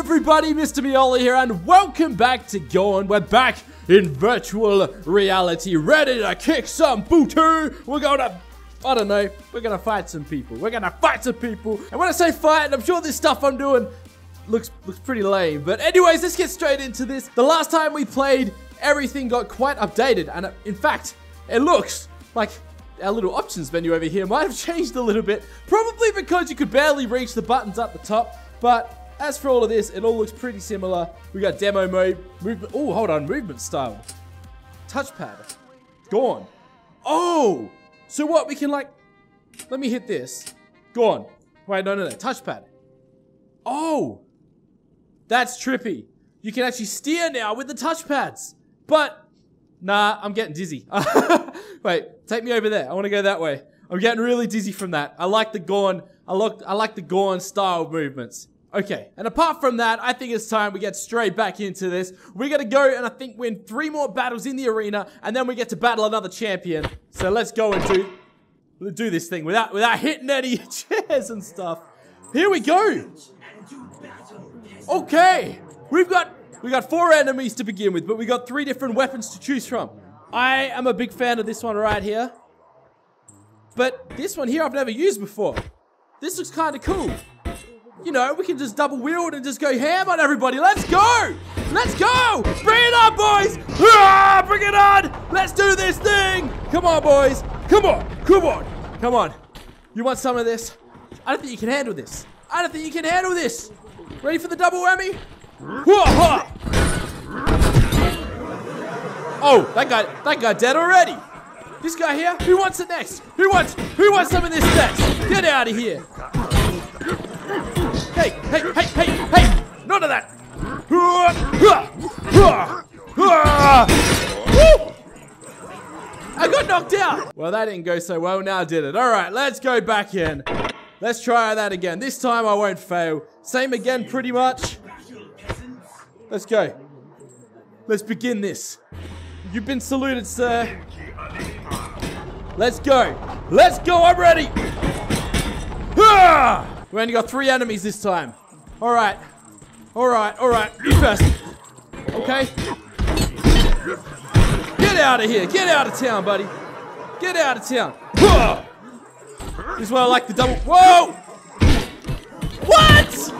everybody, Mr. Mioli here, and welcome back to Gorn. We're back in virtual reality, ready to kick some booty. We're gonna, I don't know, we're gonna fight some people. We're gonna fight some people. And when I say fight, I'm sure this stuff I'm doing looks pretty lame. But anyways, let's get straight into this. The last time we played, everything got quite updated, and in fact, it looks like our little options menu over here might have changed a little bit, probably because you could barely reach the buttons up the top. But as for all of this, it all looks pretty similar. We got demo mode, movement. Oh, hold on, movement style, touchpad, Gorn. Oh, so what we can, like, let me hit this. Gorn. Wait, no, touchpad. Oh, that's trippy. You can actually steer now with the touchpads, but nah, I'm getting dizzy. Wait, take me over there. I want to go that way. I'm getting really dizzy from that. I like the Gorn. I like the Gorn style movements. Okay, and apart from that, I think it's time we get straight back into this. We're going to go and I think win 3 more battles in the arena, and then we get to battle another champion. So let's go and do this thing without hitting any chairs and stuff. Here we go. Okay, we got 4 enemies to begin with, but we got 3 different weapons to choose from. I am a big fan of this one right here. But this one here I've never used before. This looks kind of cool. You know, we can just double wield and just go ham on everybody. Let's go! Let's go! Bring it on, boys! Hurrah! Bring it on! Let's do this thing! Come on, boys! Come on! Come on! Come on! You want some of this? I don't think you can handle this. I don't think you can handle this! Ready for the double whammy? Oh, that guy dead already! This guy here? Who wants it next? Who wants some of this next? Get out of here! Hey, hey, hey, hey, hey! None of that! I got knocked out! Well, that didn't go so well now, did it? Alright, let's go back in. Let's try that again. This time I won't fail. Same again, pretty much. Let's go. Let's begin this. You've been saluted, sir. Let's go. Let's go, I'm ready! We only got 3 enemies this time. Alright. Alright, alright. You first. Okay. Get out of here. Get out of town, buddy. Get out of town. This is why I like the double. Whoa! What?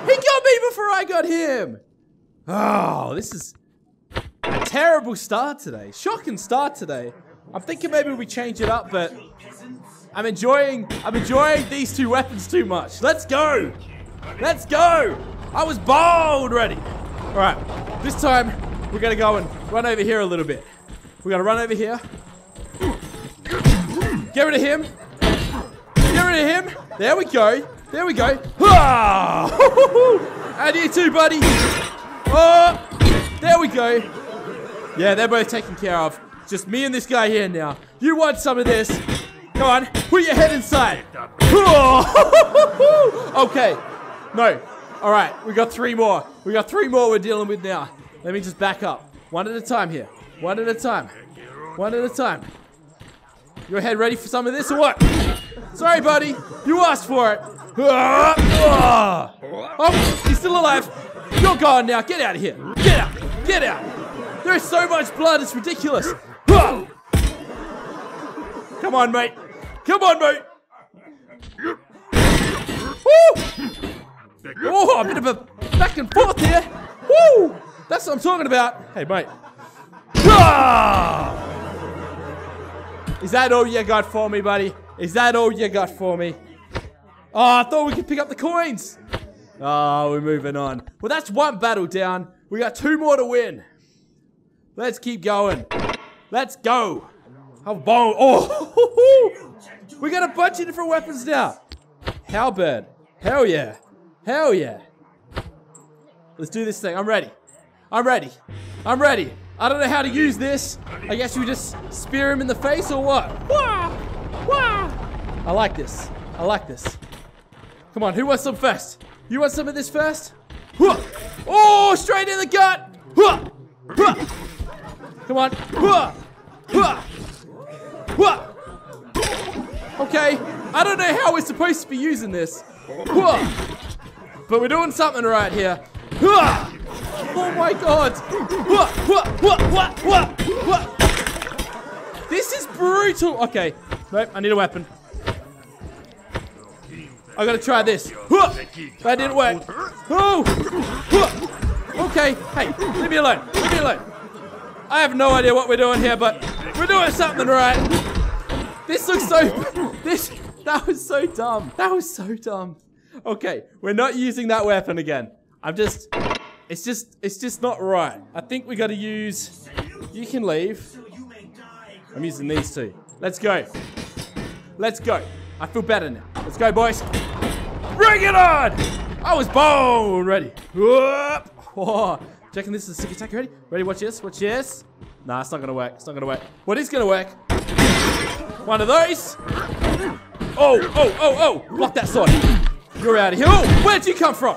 He got me before I got him. Oh, this is a terrible start today. Shocking start today. I'm thinking maybe we change it up, but I'm enjoying these 2 weapons too much. Let's go! Let's go! I was bold ready. Alright, this time we're gonna go and run over here a little bit. We're gonna run over here. Get rid of him. Get rid of him. There we go. There we go. And you too, buddy. Oh, there we go. Yeah, they're both taken care of. Just me and this guy here now. You want some of this? Come on, put your head inside. Okay, no. All right, we got 3 more. We got 3 more we're dealing with now. Let me just back up. One at a time here. One at a time. One at a time. Your head ready for some of this or what? Sorry, buddy. You asked for it. Oh, he's still alive. You're gone now. Get out of here. Get out. Get out. There's so much blood. It's ridiculous. Come on, mate. Come on, mate! Woo! Oh, a bit of a back and forth here! Woo! That's what I'm talking about! Hey, mate. Ah! Is that all you got for me, buddy? Is that all you got for me? Oh, I thought we could pick up the coins! Oh, we're moving on. Well, that's 1 battle down. We got 2 more to win. Let's keep going. Let's go! How bold! Oh, we got a bunch of different weapons now. Halberd. Hell yeah. Hell yeah. Let's do this thing. I'm ready. I'm ready. I'm ready. I don't know how to use this. I guess we just spear him in the face or what? Wah! Wah! I like this. I like this. Come on, who wants some first? You want some of this first? Oh, straight in the gut! Come on. What? Okay, I don't know how we're supposed to be using this. What? but we're doing something right here. Oh my god! This is brutal! Okay, nope, I need a weapon. I gotta try this. That didn't work. Oh! Okay, hey, leave me alone. Leave me alone. I have no idea what we're doing here, but we're doing something right. This looks so... That was so dumb. That was so dumb. Okay, we're not using that weapon again. I'm just... It's just not right. I think we gotta use... You can leave. I'm using these two. Let's go. Let's go. I feel better now. Let's go, boys. Bring it on! I was born ready. Oh, checking this is a sick attack. Ready? Ready? Watch this. Watch this. Nah, it's not gonna work. It's not gonna work. What is gonna work? One of those. Oh, oh, oh, oh! Block that sword. You're out of here. Oh, where'd you come from?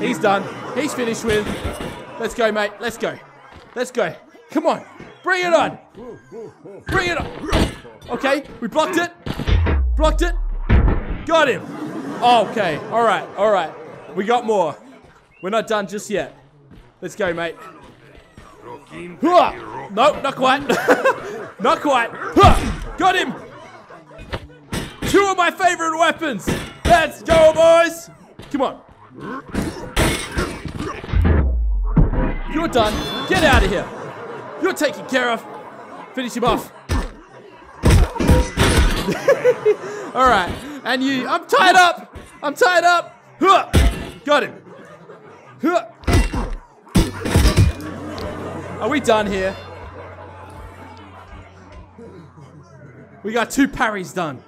He's done. He's finished with. Let's go, mate. Let's go. Let's go. Come on. Bring it on. Bring it on. Okay, we blocked it. Blocked it. Got him. Okay, all right, all right. We got more. We're not done just yet. Let's go, mate. Nope, not quite. Not quite. Got him. Two of my favorite weapons. Let's go, boys. Come on. You're done. Get out of here. You're taken care of. Finish him off. Alright. And you. I'm tied up. I'm tied up. Got him. Are we done here? We got two parries done.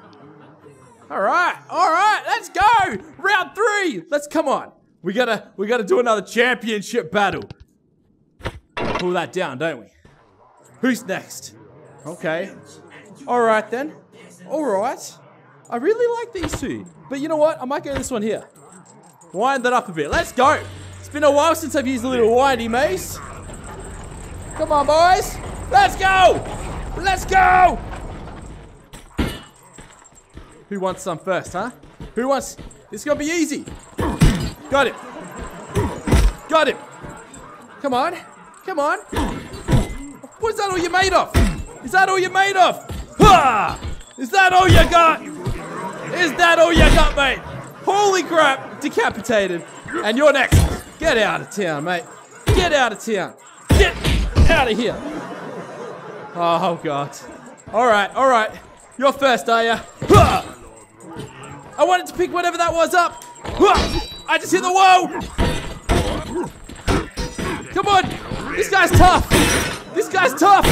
Alright. Alright. Let's go. Round three. Let's come on. We gotta do another championship battle. Pull that down, don't we? Who's next? Okay. All right, then. All right. I really like these two. But you know what? I might go this one here. Wind that up a bit. Let's go. It's been a while since I've used a little windy mace. Come on, boys. Let's go. Let's go. Who wants some first, huh? Who wants? This is going to be easy. Got it. Got it. Come on. Come on. What's that all you're made of? Is that all you're made of? Ha! Is that all you got? Is that all you got, mate? Holy crap, decapitated. And you're next. Get out of town, mate. Get out of town. Get out of here. Oh, God. All right, all right. You're first, are you? Ha! I wanted to pick whatever that was up. Ha! I just hit the wall. Come on. This guy's tough. This guy's tough!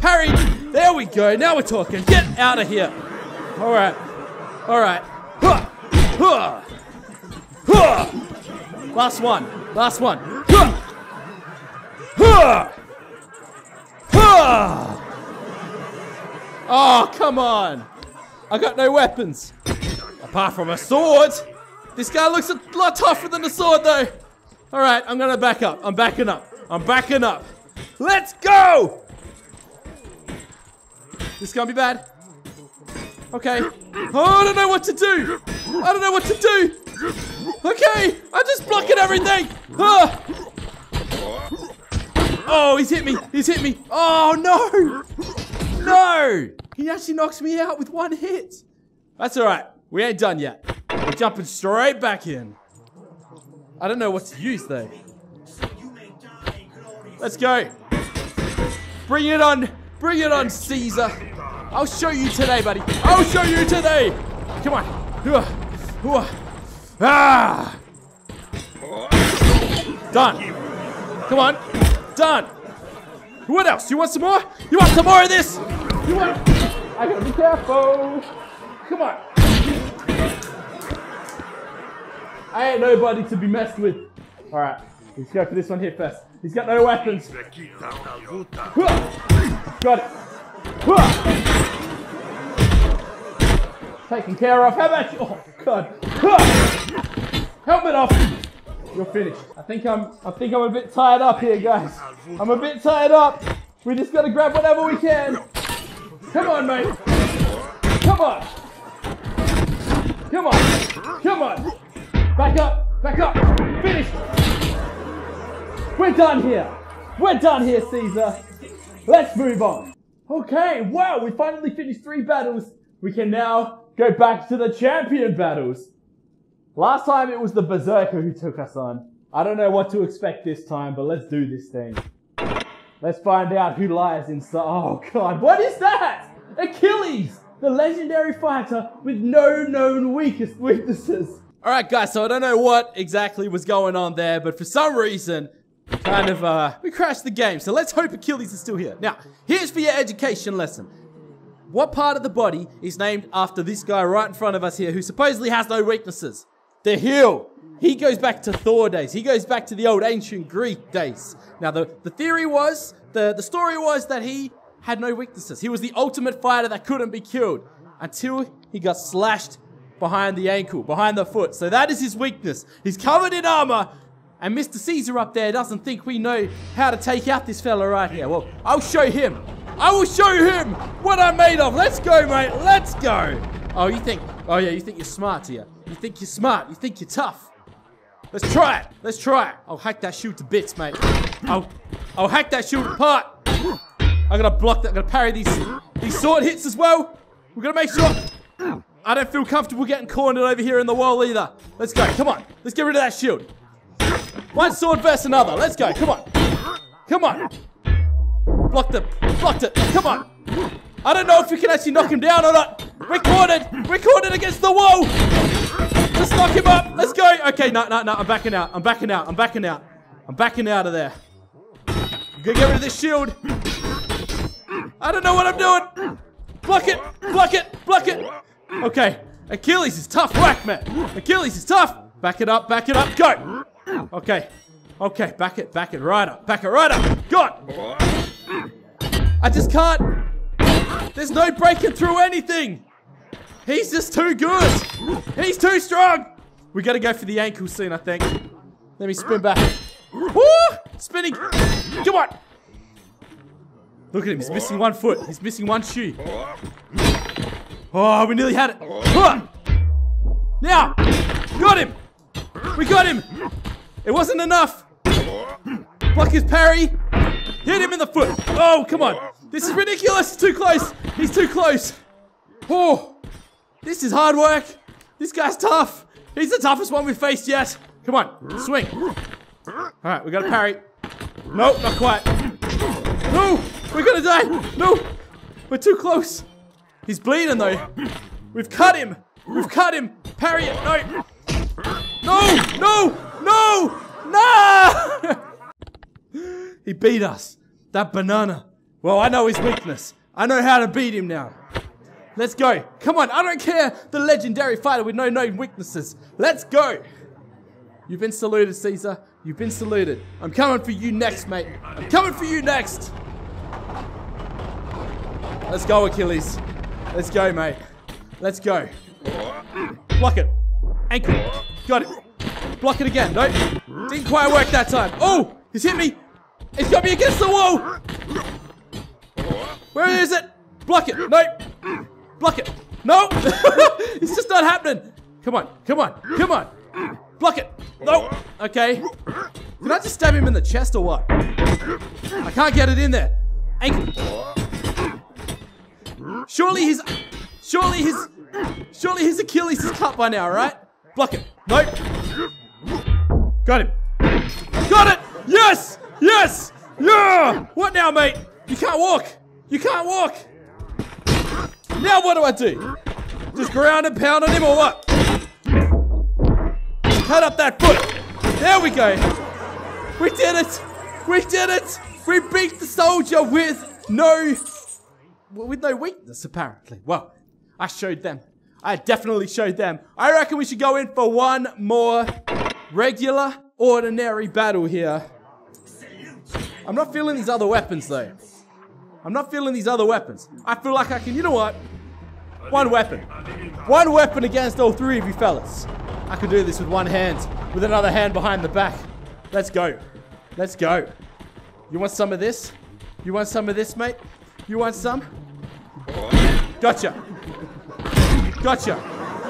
Parry! There we go, now we're talking. Get out of here! Alright. Alright. Last one. Last one. Oh, come on! I got no weapons. Apart from a sword! This guy looks a lot tougher than a sword, though. Alright, I'm gonna back up. I'm backing up. I'm backing up. Let's go! This is gonna be bad. Okay. Oh, I don't know what to do. I don't know what to do. Okay, I'm just blocking everything. Oh, oh, he's hit me. He's hit me. Oh, no. No. He actually knocks me out with one hit. That's all right. We ain't done yet. We're jumping straight back in. I don't know what to use, though. Let's go. Bring it on. Bring it on, Caesar. I'll show you today, buddy. I'll show you today. Come on. Ah. Done. Come on. Done. What else? You want some more? You want some more of this? You want... I gotta be careful. Come on. I ain't nobody to be messed with. All right. Let's go for this one here first. He's got no weapons. Got it. Taken care of. How about you? Oh god. Helmet off. You're finished. I think I'm a bit tied up here, guys. I'm a bit tied up. We just gotta grab whatever we can. Come on, mate. Come on. Come on. Come on. Back up. Back up. Finish. We're done here. We're done here, Caesar. Let's move on. Okay, wow, we finally finished 3 battles. We can now go back to the champion battles. Last time it was the Berserker who took us on. I don't know what to expect this time, but let's do this thing. Let's find out who lies inside. Oh god, what is that? Achilles, the legendary fighter with no known weaknesses. Alright guys, so I don't know what exactly was going on there, but for some reason, kind of, we crashed the game. So let's hope Achilles is still here. Now, here's for your education lesson. What part of the body is named after this guy right in front of us here who supposedly has no weaknesses? The heel. He goes back to Thor days. He goes back to the old ancient Greek days. Now, the theory was, the story was that he had no weaknesses. He was the ultimate fighter that couldn't be killed until he got slashed behind the ankle, behind the foot. So that is his weakness. He's covered in armor. And Mr. Caesar up there doesn't think we know how to take out this fella right here. Well, I'll show him. I will show him what I'm made of. Let's go, mate. Let's go. Oh, you think... Oh, yeah, you think you're smart here. You think you're smart. You think you're tough. Let's try it. Let's try it. I'll hack that shoe to bits, mate. I'll hack that shoe apart. I'm going to block that. I'm going to parry these sword hits as well. We're going to make sure... I don't feel comfortable getting cornered over here in the world either. Let's go. Come on. Let's get rid of that shield. One sword versus another. Let's go. Come on. Come on. Blocked it. Blocked it. Come on. I don't know if we can actually knock him down or not. Recorded. Recorded against the wall. Let's knock him up. Let's go. Okay, no. I'm backing out. I'm backing out. I'm backing out. I'm backing out of there. I'm gonna get rid of this shield. I don't know what I'm doing. Block it. Block it. Block it. Okay. Achilles is tough. Whack, man. Achilles is tough. Back it up. Back it up. Go. Okay, okay, back it right up, back it right up. God! I just can't. There's no breaking through anything. He's just too good. He's too strong. We gotta go for the ankle soon, I think. Let me spin back. Woo! Spinning. Come on. Look at him. He's missing one foot. He's missing one shoe. Oh, we nearly had it. Now, got him. We got him. It wasn't enough. Block his parry. Hit him in the foot. Oh, come on. This is ridiculous. It's too close. He's too close. Oh, this is hard work. This guy's tough. He's the toughest one we've faced yet. Come on. Swing. All right, we got to parry. Nope, not quite. No, we're going to die. No, we're too close. He's bleeding, though. We've cut him. We've cut him. Parry it. No. No, no. No! No! He beat us. That banana. Well, I know his weakness. I know how to beat him now. Let's go. Come on, I don't care. The legendary fighter with no known weaknesses. Let's go. You've been saluted, Caesar. You've been saluted. I'm coming for you next, mate. I'm coming for you next. Let's go, Achilles. Let's go, mate. Let's go. Block it. Ankle. Got it. Block it again. Nope. Didn't quite work that time. Oh! He's hit me! He's got me against the wall! Where is it? Block it! Nope! Block it! No! It's just not happening! Come on! Come on! Come on! Block it! No! Okay. Can I just stab him in the chest or what? I can't get it in there. Ankle. Surely his Achilles is cut by now, right? Block it! Nope! Got him. Got it! Yes! Yes! Yeah! What now, mate? You can't walk. You can't walk. Now what do I do? Just ground and pound on him or what? Cut up that foot. There we go. We did it. We did it. We beat the soldier with no weakness, apparently. Well, I showed them. I definitely showed them. I reckon we should go in for one more... regular, ordinary battle here. I'm not feeling these other weapons, though. I'm not feeling these other weapons. I feel like I can, you know what? One weapon. One weapon against all three of you fellas. I can do this with one hand, with another hand behind the back. Let's go. Let's go. You want some of this? You want some of this, mate? You want some? Gotcha. Gotcha.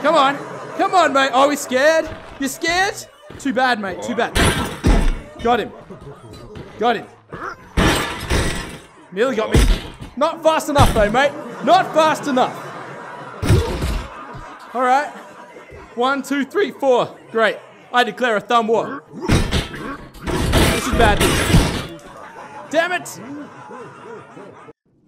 Come on. Come on, mate. Are we scared? You scared? Too bad, mate. Too bad. Got him. Got him. Nearly got me. Not fast enough, though, mate. Not fast enough. All right. 1, 2, 3, 4. Great. I declare a thumb war. This is bad. Damn it!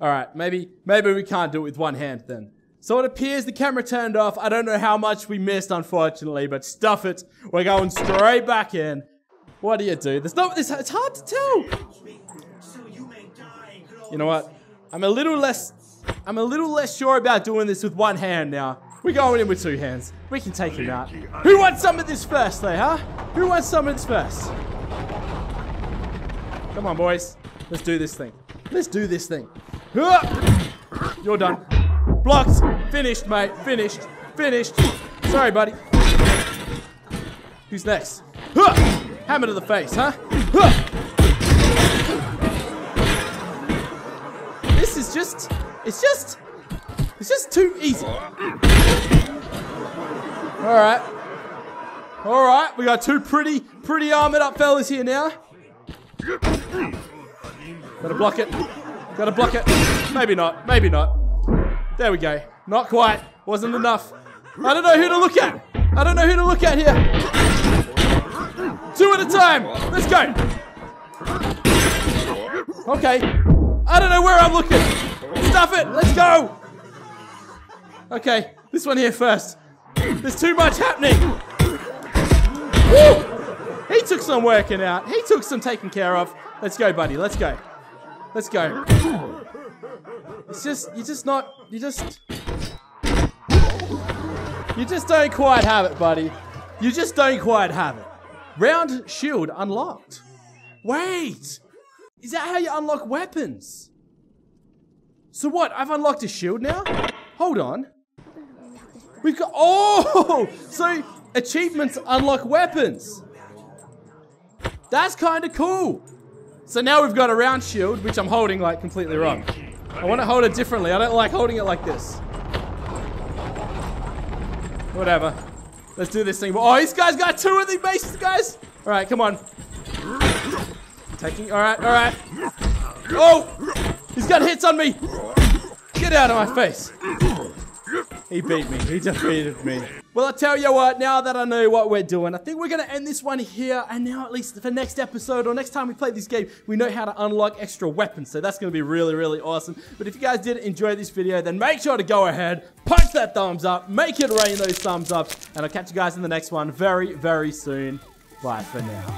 All right. Maybe we can't do it with one hand then. So it appears the camera turned off. I don't know how much we missed, unfortunately, but stuff it. We're going straight back in. What do you do? There's no, it's hard to tell. You know what? I'm a little less sure about doing this with one hand now. We're going in with two hands. We can take him out. Who wants some of this first, though, huh? Who wants some of this first? Come on, boys. Let's do this thing. Let's do this thing. You're done. Blocks. Finished, mate. Finished. Finished. Sorry, buddy. Who's next? Huh. Hammer to the face, huh? Huh. This is just... It's just too easy. Alright. Alright. We got two pretty armored up fellas here now. Gotta block it. Gotta block it. Maybe not. Maybe not. There we go. Not quite. Wasn't enough. I don't know who to look at. I don't know who to look at here. Two at a time. Let's go. Okay. I don't know where I'm looking. Stuff it. Let's go. Okay. This one here first. There's too much happening. Woo! He took some working out. He took some taking care of. Let's go, buddy. Let's go. Let's go. It's just, you just don't quite have it, buddy. You just don't quite have it. Round shield unlocked. Wait, is that how you unlock weapons? So what, I've unlocked a shield now? Hold on. We've got, oh, so achievements unlock weapons. That's kind of cool. So now we've got a round shield, which I'm holding like completely wrong. I want to hold it differently. I don't like holding it like this. Whatever. Let's do this thing. Oh, this guy's got two of the bases, guys. All right, come on. Taking. All right, all right. Oh, he's got hits on me. Get out of my face. He beat me. He defeated me. Well, I tell you what, now that I know what we're doing, I think we're going to end this one here. And now, at least for next episode or next time we play this game, we know how to unlock extra weapons. So that's going to be really, really awesome. But if you guys did enjoy this video, then make sure to go ahead, punch that thumbs up, make it rain those thumbs up. And I'll catch you guys in the next one very, very soon. Bye for now.